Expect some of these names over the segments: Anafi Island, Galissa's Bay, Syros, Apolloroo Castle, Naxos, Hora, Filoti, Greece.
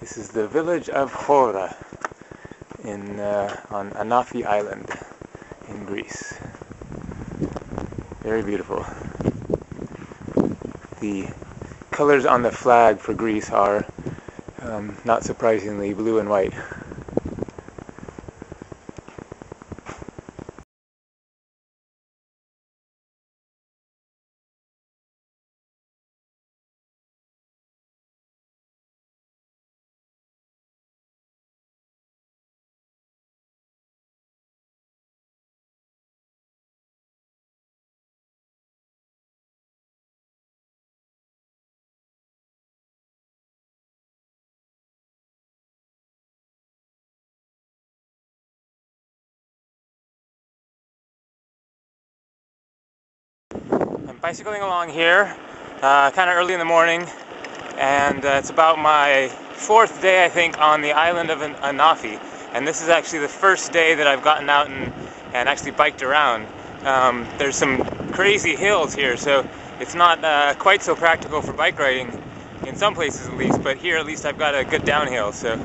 This is the village of Hora on Anafi Island in Greece. Very beautiful. The colors on the flag for Greece are, not surprisingly, blue and white. Bicycling along here, kind of early in the morning, and it's about my fourth day, I think, on the island of Anafi, and this is actually the first day that I've gotten out and actually biked around. There's some crazy hills here, so it's not quite so practical for bike riding, in some places at least, but here at least I've got a good downhill, so...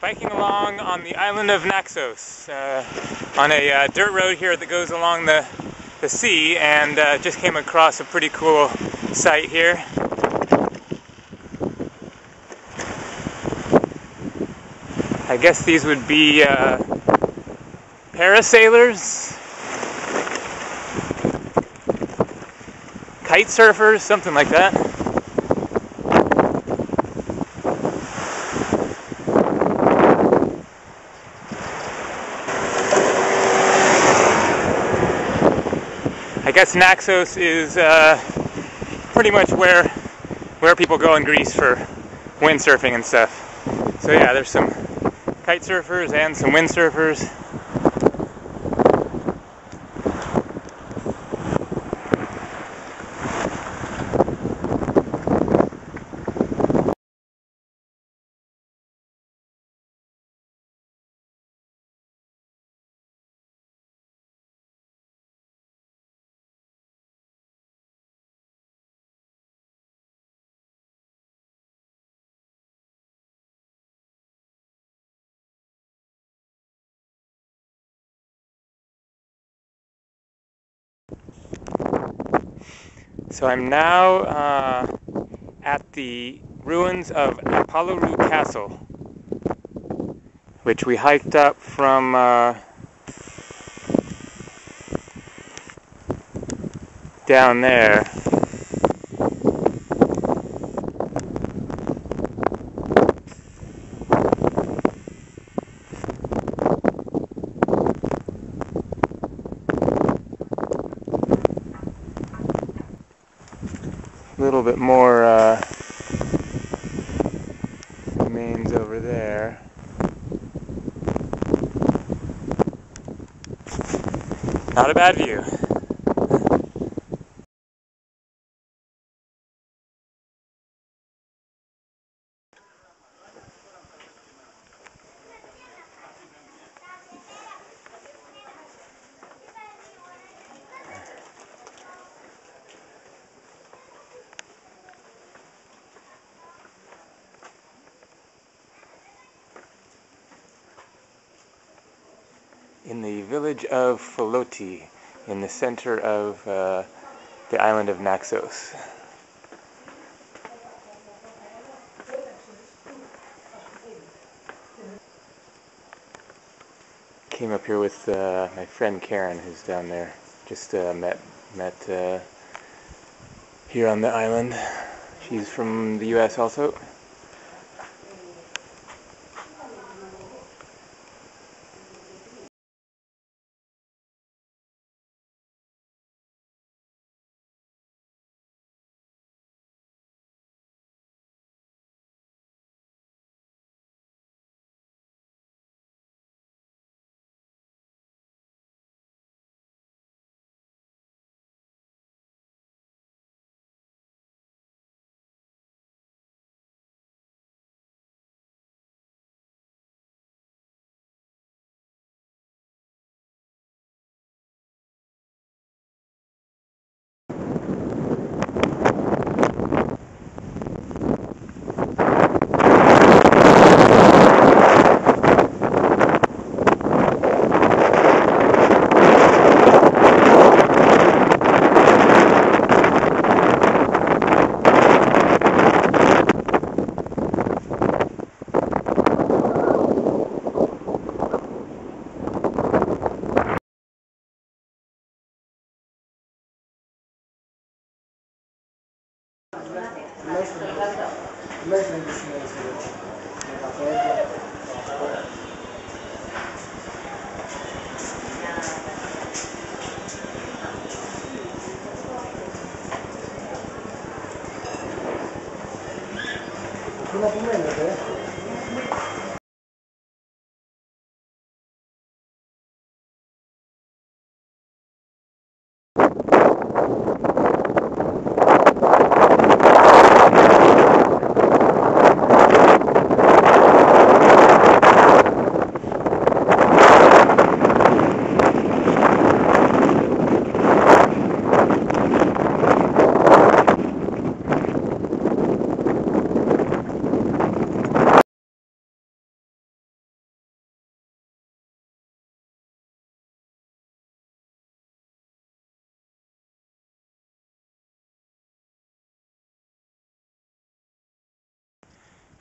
Biking along on the island of Naxos on a dirt road here that goes along the sea, and just came across a pretty cool site here. I guess these would be parasailers, kite surfers, something like that. I guess Naxos is pretty much where people go in Greece for windsurfing and stuff. So yeah, there's some kite surfers and some windsurfers. So I'm now at the ruins of Apolloroo Castle, which we hiked up from down there. A little bit more remains over there. Not a bad view. In the village of Filoti, in the center of the island of Naxos. Came up here with my friend Karen, who's down there. Just met here on the island. She's from the U.S. also.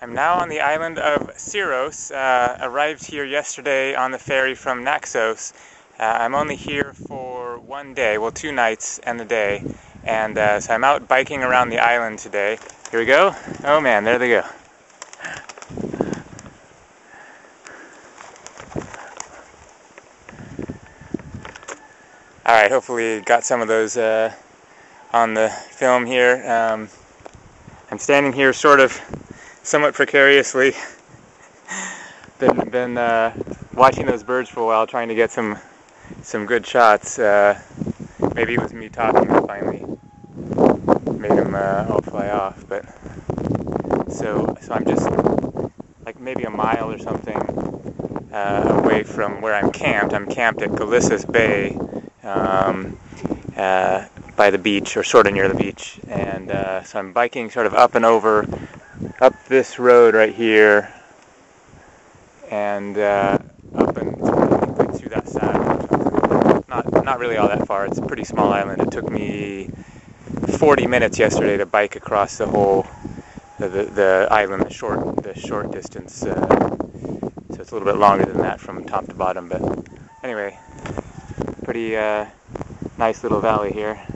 I'm now on the island of Syros, arrived here yesterday on the ferry from Naxos. I'm only here for 1 day, well 2 nights and a day, and so I'm out biking around the island today. Here we go. Oh man, there they go. Alright, hopefully got some of those on the film here. I'm standing here sort of somewhat precariously. been watching those birds for a while, trying to get some good shots. Maybe it was me talking that finally made them all fly off. But so I'm just like maybe a mile or something away from where I'm camped. I'm camped at Galissa's Bay by the beach, or sort of near the beach, and so I'm biking sort of up and over. Up this road right here, and up and to that side. Not really all that far. It's a pretty small island. It took me 40 minutes yesterday to bike across the whole the island, the short distance. So it's a little bit longer than that from top to bottom. But anyway, pretty nice little valley here.